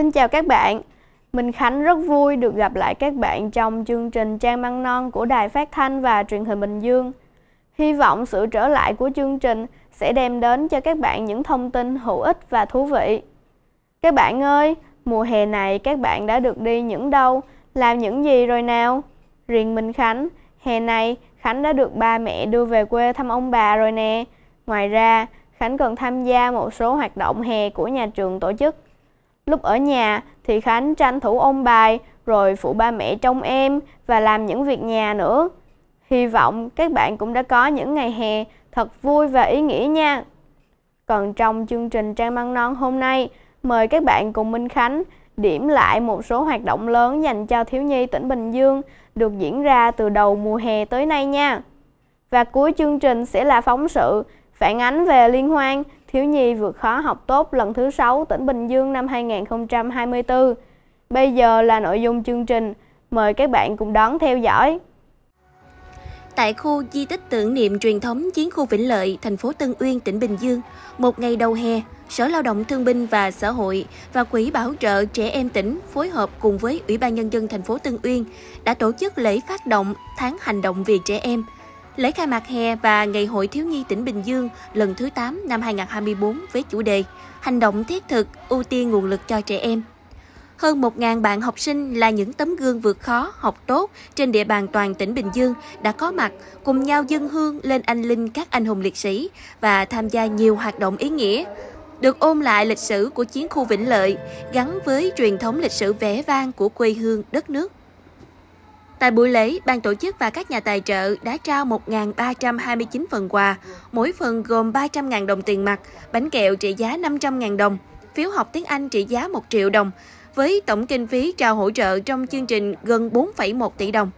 Xin chào các bạn, Minh Khánh rất vui được gặp lại các bạn trong chương trình Trang Măng Non của Đài Phát Thanh và Truyền hình Bình Dương. Hy vọng sự trở lại của chương trình sẽ đem đến cho các bạn những thông tin hữu ích và thú vị. Các bạn ơi, mùa hè này các bạn đã được đi những đâu, làm những gì rồi nào? Riêng Minh Khánh, hè này Khánh đã được ba mẹ đưa về quê thăm ông bà rồi nè. Ngoài ra, Khánh còn tham gia một số hoạt động hè của nhà trường tổ chức. Lúc ở nhà thì Khánh tranh thủ ôn bài, rồi phụ ba mẹ trông em và làm những việc nhà nữa. Hy vọng các bạn cũng đã có những ngày hè thật vui và ý nghĩa nha. Còn trong chương trình Trang Măng Non hôm nay, mời các bạn cùng Minh Khánh điểm lại một số hoạt động lớn dành cho thiếu nhi tỉnh Bình Dương được diễn ra từ đầu mùa hè tới nay nha. Và cuối chương trình sẽ là phóng sự phản ánh về liên hoan thiếu nhi vượt khó học tốt lần thứ 6 tỉnh Bình Dương năm 2024. Bây giờ là nội dung chương trình, mời các bạn cùng đón theo dõi. Tại khu di tích tưởng niệm truyền thống Chiến khu Vĩnh Lợi, thành phố Tân Uyên, tỉnh Bình Dương, một ngày đầu hè, Sở Lao động Thương binh và Xã hội và Quỹ Bảo trợ Trẻ em tỉnh phối hợp cùng với Ủy ban Nhân dân thành phố Tân Uyên đã tổ chức lễ phát động tháng hành động vì trẻ em, lễ khai mạc hè và Ngày hội thiếu nhi tỉnh Bình Dương lần thứ 8 năm 2024 với chủ đề Hành động thiết thực, ưu tiên nguồn lực cho trẻ em. Hơn 1.000 bạn học sinh là những tấm gương vượt khó, học tốt trên địa bàn toàn tỉnh Bình Dương đã có mặt cùng nhau dâng hương lên anh linh các anh hùng liệt sĩ và tham gia nhiều hoạt động ý nghĩa, được ôn lại lịch sử của Chiến khu Vĩnh Lợi gắn với truyền thống lịch sử vẻ vang của quê hương đất nước. Tại buổi lễ, ban tổ chức và các nhà tài trợ đã trao 1.329 phần quà, mỗi phần gồm 300.000 đồng tiền mặt, bánh kẹo trị giá 500.000 đồng, phiếu học tiếng Anh trị giá 1 triệu đồng, với tổng kinh phí trao hỗ trợ trong chương trình gần 4,1 tỷ đồng.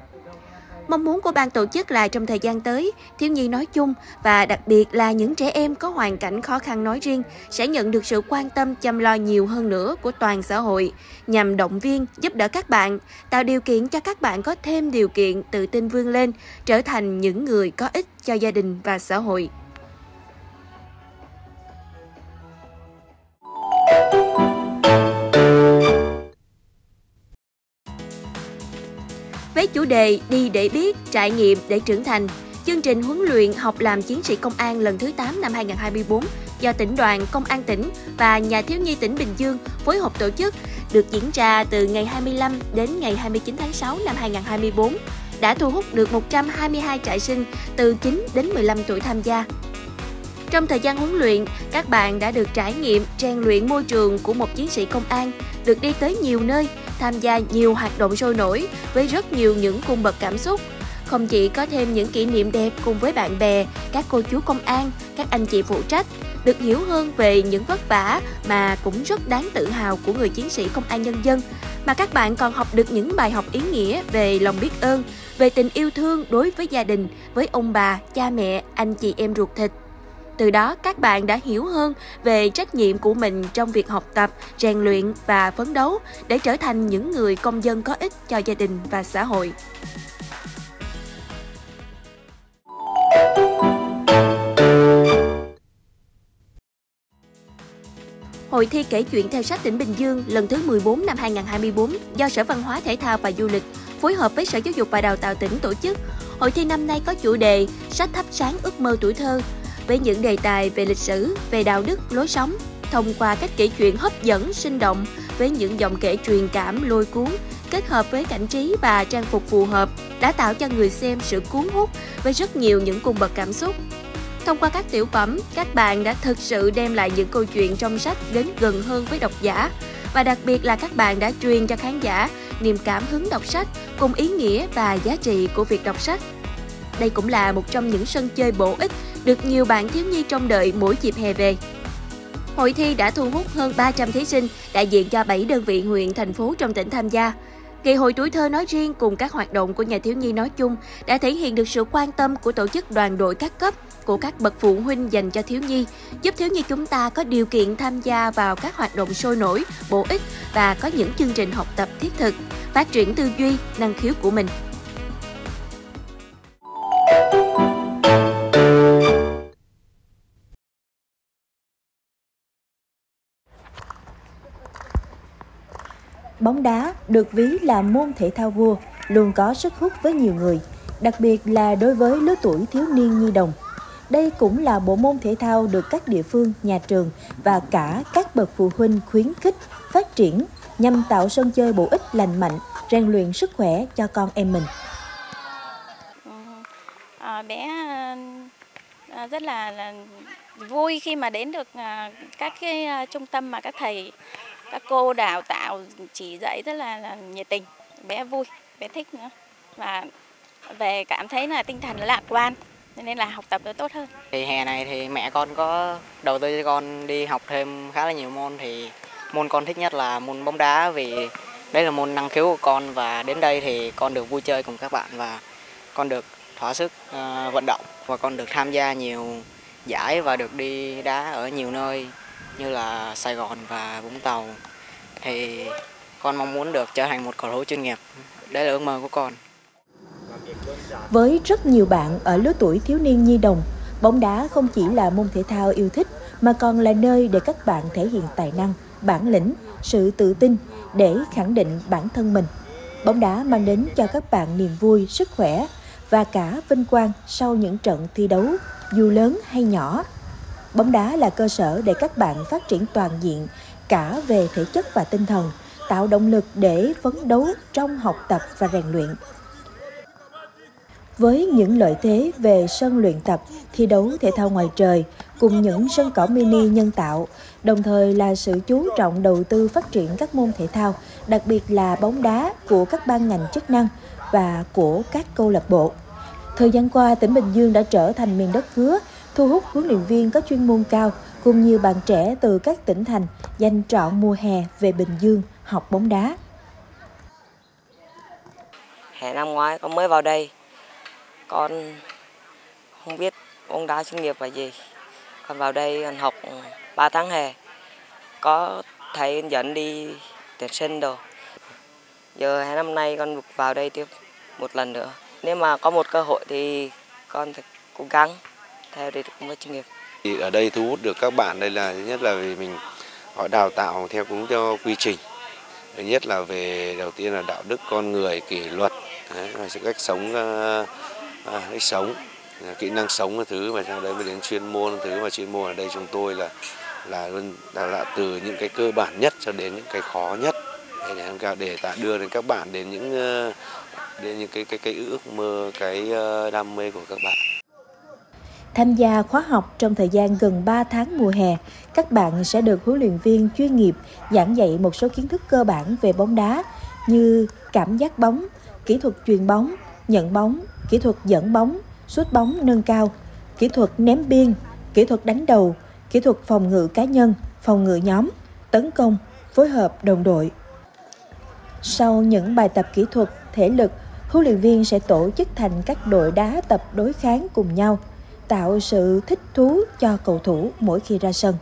Mong muốn của ban tổ chức là trong thời gian tới, thiếu nhi nói chung và đặc biệt là những trẻ em có hoàn cảnh khó khăn nói riêng sẽ nhận được sự quan tâm chăm lo nhiều hơn nữa của toàn xã hội, nhằm động viên, giúp đỡ các bạn, tạo điều kiện cho các bạn có thêm điều kiện tự tin vươn lên, trở thành những người có ích cho gia đình và xã hội. Với chủ đề Đi để biết, trải nghiệm để trưởng thành, chương trình huấn luyện học làm chiến sĩ công an lần thứ 8 năm 2024 do Tỉnh đoàn Công an tỉnh và Nhà thiếu nhi tỉnh Bình Dương phối hợp tổ chức được diễn ra từ ngày 25 đến ngày 29 tháng 6 năm 2024 đã thu hút được 122 trại sinh từ 9 đến 15 tuổi tham gia. Trong thời gian huấn luyện, các bạn đã được trải nghiệm rèn luyện môi trường của một chiến sĩ công an, được đi tới nhiều nơi, tham gia nhiều hoạt động sôi nổi với rất nhiều những cung bậc cảm xúc. Không chỉ có thêm những kỷ niệm đẹp cùng với bạn bè, các cô chú công an, các anh chị phụ trách, được hiểu hơn về những vất vả mà cũng rất đáng tự hào của người chiến sĩ công an nhân dân, mà các bạn còn học được những bài học ý nghĩa về lòng biết ơn, về tình yêu thương đối với gia đình, với ông bà, cha mẹ, anh chị em ruột thịt. Từ đó các bạn đã hiểu hơn về trách nhiệm của mình trong việc học tập, rèn luyện và phấn đấu để trở thành những người công dân có ích cho gia đình và xã hội. Hội thi kể chuyện theo sách tỉnh Bình Dương lần thứ 14 năm 2024 do Sở Văn hóa Thể thao và Du lịch phối hợp với Sở Giáo dục và Đào tạo tỉnh tổ chức. Hội thi năm nay có chủ đề Sách thắp sáng ước mơ tuổi thơ, với những đề tài về lịch sử, về đạo đức, lối sống, thông qua cách kể chuyện hấp dẫn, sinh động, với những giọng kể truyền cảm, lôi cuốn, kết hợp với cảnh trí và trang phục phù hợp, đã tạo cho người xem sự cuốn hút với rất nhiều những cung bậc cảm xúc. Thông qua các tiểu phẩm, các bạn đã thực sự đem lại những câu chuyện trong sách đến gần hơn với độc giả, và đặc biệt là các bạn đã truyền cho khán giả niềm cảm hứng đọc sách cùng ý nghĩa và giá trị của việc đọc sách. Đây cũng là một trong những sân chơi bổ ích được nhiều bạn thiếu nhi trông đợi mỗi dịp hè về. Hội thi đã thu hút hơn 300 thí sinh đại diện cho 7 đơn vị huyện, thành phố trong tỉnh tham gia. Ngày hội tuổi thơ nói riêng cùng các hoạt động của nhà thiếu nhi nói chung đã thể hiện được sự quan tâm của tổ chức đoàn đội các cấp, của các bậc phụ huynh dành cho thiếu nhi, giúp thiếu nhi chúng ta có điều kiện tham gia vào các hoạt động sôi nổi, bổ ích và có những chương trình học tập thiết thực, phát triển tư duy, năng khiếu của mình. Bóng đá được ví là môn thể thao vua, luôn có sức hút với nhiều người, đặc biệt là đối với lứa tuổi thiếu niên nhi đồng. Đây cũng là bộ môn thể thao được các địa phương, nhà trường và cả các bậc phụ huynh khuyến khích, phát triển nhằm tạo sân chơi bổ ích lành mạnh, rèn luyện sức khỏe cho con em mình. Bé rất là vui khi mà đến được các cái trung tâm mà các thầy, các cô đào tạo chỉ dạy rất là nhiệt tình. Bé vui, bé thích nữa và về cảm thấy là tinh thần lạc quan, nên là học tập nó tốt hơn. Thì hè này thì mẹ con có đầu tư cho con đi học thêm khá là nhiều môn, thì môn con thích nhất là môn bóng đá vì đấy là môn năng khiếu của con, và đến đây thì con được vui chơi cùng các bạn và con được thỏa sức vận động, và con được tham gia nhiều giải và được đi đá ở nhiều nơi như là Sài Gòn và Vũng Tàu. Thì con mong muốn được trở thành một cầu thủ chuyên nghiệp, đấy là ước mơ của con. Với rất nhiều bạn ở lứa tuổi thiếu niên nhi đồng, bóng đá không chỉ là môn thể thao yêu thích mà còn là nơi để các bạn thể hiện tài năng, bản lĩnh, sự tự tin để khẳng định bản thân mình. Bóng đá mang đến cho các bạn niềm vui, sức khỏe và cả vinh quang sau những trận thi đấu, dù lớn hay nhỏ. Bóng đá là cơ sở để các bạn phát triển toàn diện cả về thể chất và tinh thần, tạo động lực để phấn đấu trong học tập và rèn luyện. Với những lợi thế về sân luyện tập, thi đấu thể thao ngoài trời cùng những sân cỏ mini nhân tạo, đồng thời là sự chú trọng đầu tư phát triển các môn thể thao, đặc biệt là bóng đá của các ban ngành chức năng và của các câu lạc bộ. Thời gian qua, tỉnh Bình Dương đã trở thành miền đất hứa, thu hút huấn luyện viên có chuyên môn cao cùng nhiều bạn trẻ từ các tỉnh thành dành trọn mùa hè về Bình Dương học bóng đá. Hè năm ngoái con mới vào đây, con không biết bóng đá chuyên nghiệp là gì. Con vào đây con học 3 tháng hè, có thầy dẫn đi tuyển sinh đồ. Giờ hè năm nay con vào đây tiếp một lần nữa. Nếu mà có một cơ hội thì con phải cố gắng theo để được bóng chuyên nghiệp. Thì ở đây thu hút được các bạn đây là nhất là vì mình họ đào tạo theo đúng theo quy trình. Thứ nhất là về đầu tiên là đạo đức con người, kỷ luật, rồi sự cách sống, kỹ năng sống là thứ, và sau đấy mới đến chuyên môn thứ, và chuyên môn ở đây chúng tôi là luôn đào tạo từ những cái cơ bản nhất cho đến những cái khó nhất để làm sao để đưa đến các bạn đến những cái ước mơ, cái đam mê của các bạn. Tham gia khóa học trong thời gian gần 3 tháng mùa hè, các bạn sẽ được huấn luyện viên chuyên nghiệp giảng dạy một số kiến thức cơ bản về bóng đá như cảm giác bóng, kỹ thuật chuyền bóng, nhận bóng, kỹ thuật dẫn bóng, sút bóng nâng cao, kỹ thuật ném biên, kỹ thuật đánh đầu, kỹ thuật phòng ngự cá nhân, phòng ngự nhóm, tấn công, phối hợp đồng đội. Sau những bài tập kỹ thuật, thể lực, huấn luyện viên sẽ tổ chức thành các đội đá tập đối kháng cùng nhau, tạo sự thích thú cho cầu thủ mỗi khi ra sân.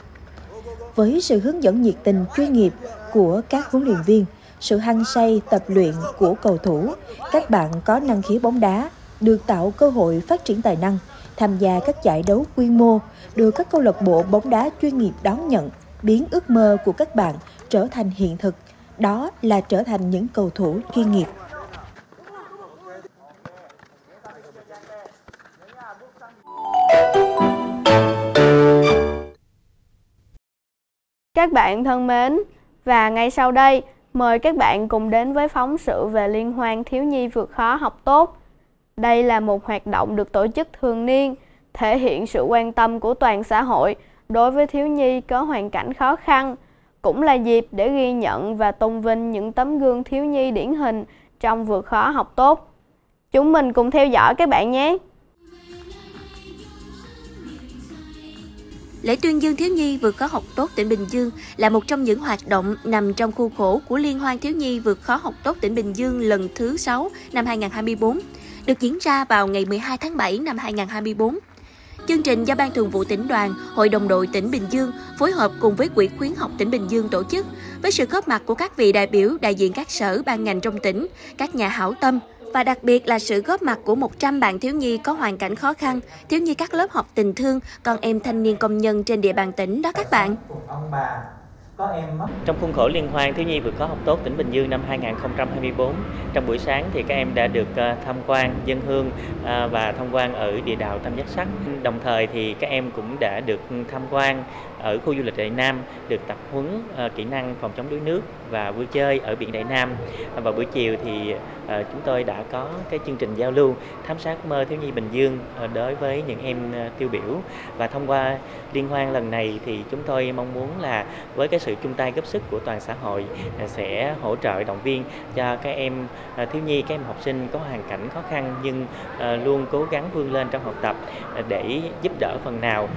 Với sự hướng dẫn nhiệt tình chuyên nghiệp của các huấn luyện viên, sự hăng say tập luyện của cầu thủ, các bạn có năng khiếu bóng đá, được tạo cơ hội phát triển tài năng, tham gia các giải đấu quy mô, được các câu lạc bộ bóng đá chuyên nghiệp đón nhận, biến ước mơ của các bạn trở thành hiện thực, đó là trở thành những cầu thủ chuyên nghiệp. Các bạn thân mến, và ngay sau đây, mời các bạn cùng đến với phóng sự về Liên hoan Thiếu nhi vượt khó học tốt. Đây là một hoạt động được tổ chức thường niên, thể hiện sự quan tâm của toàn xã hội đối với thiếu nhi có hoàn cảnh khó khăn, cũng là dịp để ghi nhận và tôn vinh những tấm gương thiếu nhi điển hình trong vượt khó học tốt. Chúng mình cùng theo dõi các bạn nhé! Lễ tuyên dương thiếu nhi vượt khó học tốt tỉnh Bình Dương là một trong những hoạt động nằm trong khuôn khổ của Liên hoan Thiếu nhi vượt khó học tốt tỉnh Bình Dương lần thứ 6 năm 2024, được diễn ra vào ngày 12 tháng 7 năm 2024. Chương trình do Ban Thường vụ Tỉnh đoàn, Hội đồng đội tỉnh Bình Dương phối hợp cùng với Quỹ khuyến học tỉnh Bình Dương tổ chức với sự góp mặt của các vị đại biểu đại diện các sở ban ngành trong tỉnh, các nhà hảo tâm, và đặc biệt là sự góp mặt của 100 bạn thiếu nhi có hoàn cảnh khó khăn, thiếu nhi các lớp học tình thương, con em thanh niên công nhân trên địa bàn tỉnh đó các bạn. có em mất. Trong khuôn khổ liên hoan thiếu nhi vượt khó học tốt tỉnh Bình Dương năm 2024, trong buổi sáng thì các em đã được tham quan dân hương và tham quan ở địa đạo Tam Giác Sắc. Đồng thời thì các em cũng đã được tham quan ở khu du lịch Đại Nam, được tập huấn kỹ năng phòng chống đuối nước và vui chơi ở biển Đại Nam. Và buổi chiều thì chúng tôi đã có cái chương trình giao lưu thám sát mơ thiếu nhi Bình Dương đối với những em tiêu biểu. Và thông qua liên hoan lần này thì chúng tôi mong muốn là với cái sự chung tay góp sức của toàn xã hội sẽ hỗ trợ động viên cho các em thiếu nhi, các em học sinh có hoàn cảnh khó khăn nhưng luôn cố gắng vươn lên trong học tập để giúp đỡ phần nào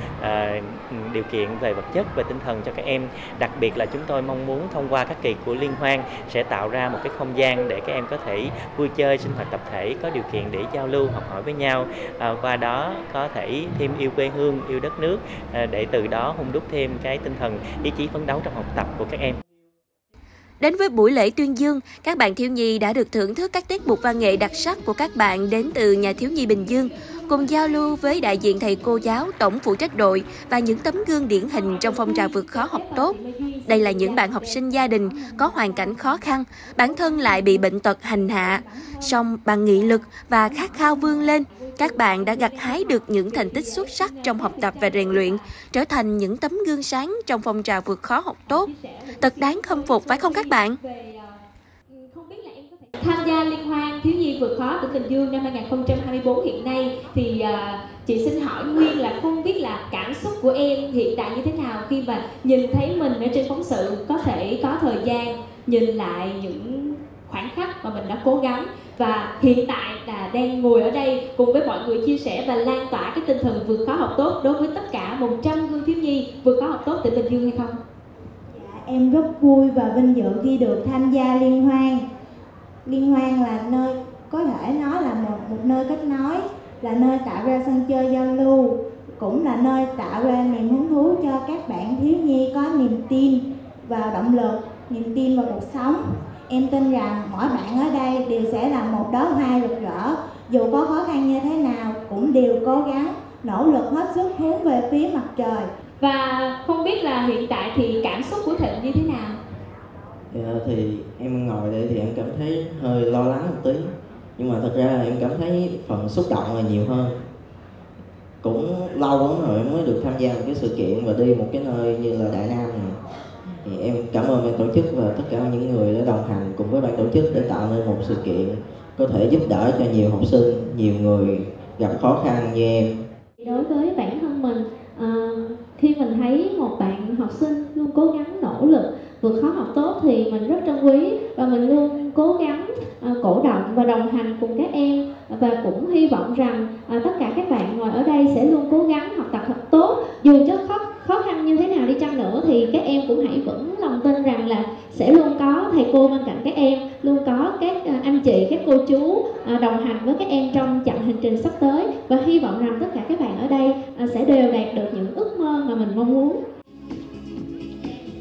điều kiện về vật chất, về tinh thần cho các em. Đặc biệt là chúng tôi mong muốn thông qua các kỳ của liên hoan sẽ tạo ra một cái không gian để các em có thể vui chơi, sinh hoạt tập thể, có điều kiện để giao lưu, học hỏi với nhau, qua đó có thể thêm yêu quê hương, yêu đất nước, để từ đó hung đúc thêm cái tinh thần, ý chí phấn đấu trong học tập của các em. Đến với buổi lễ tuyên dương, các bạn thiếu nhi đã được thưởng thức các tiết mục văn nghệ đặc sắc của các bạn đến từ nhà thiếu nhi Bình Dương, cùng giao lưu với đại diện thầy cô giáo, tổng phụ trách đội và những tấm gương điển hình trong phong trào vượt khó học tốt. Đây là những bạn học sinh gia đình có hoàn cảnh khó khăn, bản thân lại bị bệnh tật hành hạ. Song bằng nghị lực và khát khao vươn lên, các bạn đã gặt hái được những thành tích xuất sắc trong học tập và rèn luyện, trở thành những tấm gương sáng trong phong trào vượt khó học tốt. Thật đáng khâm phục phải không các bạn? Tham gia liên hoan thiếu nhi vượt khó tỉnh Bình Dương năm 2024 hiện nay thì chị xin hỏi Nguyên là không biết là cảm xúc của em hiện tại như thế nào khi mà nhìn thấy mình ở trên phóng sự, có thể có thời gian nhìn lại những khoảnh khắc mà mình đã cố gắng và hiện tại là đang ngồi ở đây cùng với mọi người chia sẻ và lan tỏa cái tinh thần vượt khó học tốt đối với tất cả 100 gương thiếu nhi vượt khó học tốt tỉnh Bình Dương hay không? Dạ, em rất vui và vinh dự khi được tham gia liên hoan. Liên hoan là nơi có thể nói là một nơi kết nối, là nơi tạo ra sân chơi giao lưu, cũng là nơi tạo ra niềm hứng thú cho các bạn thiếu nhi có niềm tin vào động lực, niềm tin vào cuộc sống. Em tin rằng mỗi bạn ở đây đều sẽ là một đóa hoa rực rỡ, dù có khó khăn như thế nào cũng đều cố gắng, nỗ lực hết sức hướng về phía mặt trời. Và không biết là hiện tại thì cảm xúc của Thịnh như thế nào? Thì em ngồi đây thì em cảm thấy hơi lo lắng một tí, nhưng mà thật ra là em cảm thấy phần xúc động là nhiều hơn. Cũng lâu lắm rồi mới được tham gia một cái sự kiện và đi một cái nơi như là Đại Nam này. Thì em cảm ơn ban tổ chức và tất cả những người đã đồng hành cùng với ban tổ chức để tạo nên một sự kiện có thể giúp đỡ cho nhiều học sinh, nhiều người gặp khó khăn như em. Đối với bản thân mình, khi mình thấy một bạn học sinh luôn cố gắng nỗ lực vượt khó học tốt thì mình rất trân quý và mình luôn cố gắng cổ động và đồng hành cùng các em, và cũng hy vọng rằng tất cả các bạn ngồi ở đây sẽ luôn cố gắng học tập thật tốt, dù cho khó khăn như thế nào đi chăng nữa thì các em cũng hãy vững lòng tin rằng là sẽ luôn có thầy cô bên cạnh các em, luôn có các anh chị, các cô chú đồng hành với các em trong chặng hành trình sắp tới, và hy vọng rằng tất cả các bạn ở đây sẽ đều đạt được những ước mơ mà mình mong muốn.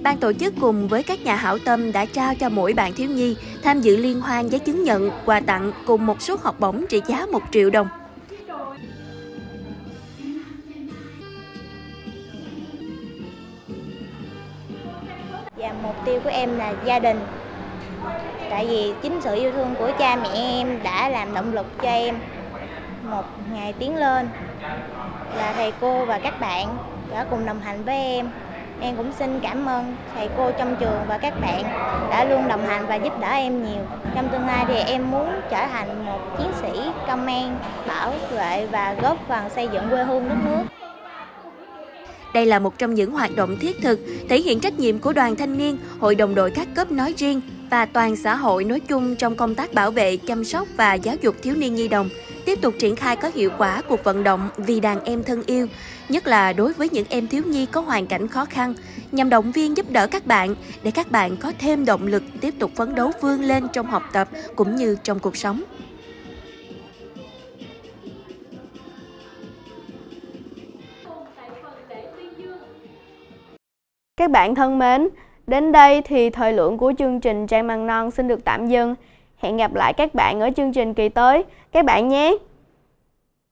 Ban tổ chức cùng với các nhà hảo tâm đã trao cho mỗi bạn thiếu nhi tham dự liên hoan giấy chứng nhận, quà tặng cùng một suất học bổng trị giá 1 triệu đồng. Và mục tiêu của em là gia đình. Tại vì chính sự yêu thương của cha mẹ em đã làm động lực cho em một ngày tiến lên. Là thầy cô và các bạn đã cùng đồng hành với em. Em cũng xin cảm ơn thầy cô trong trường và các bạn đã luôn đồng hành và giúp đỡ em nhiều. Trong tương lai thì em muốn trở thành một chiến sĩ công an, bảo vệ và góp phần xây dựng quê hương đất nước. Đây là một trong những hoạt động thiết thực, thể hiện trách nhiệm của đoàn thanh niên, hội đồng đội các cấp nói riêng và toàn xã hội nói chung trong công tác bảo vệ, chăm sóc và giáo dục thiếu niên nhi đồng. Tiếp tục triển khai có hiệu quả cuộc vận động Vì đàn em thân yêu, nhất là đối với những em thiếu nhi có hoàn cảnh khó khăn, nhằm động viên giúp đỡ các bạn để các bạn có thêm động lực tiếp tục phấn đấu vươn lên trong học tập cũng như trong cuộc sống. Các bạn thân mến, đến đây thì thời lượng của chương trình Trang Măng Non xin được tạm dừng. Hẹn gặp lại các bạn ở chương trình kỳ tới, các bạn nhé!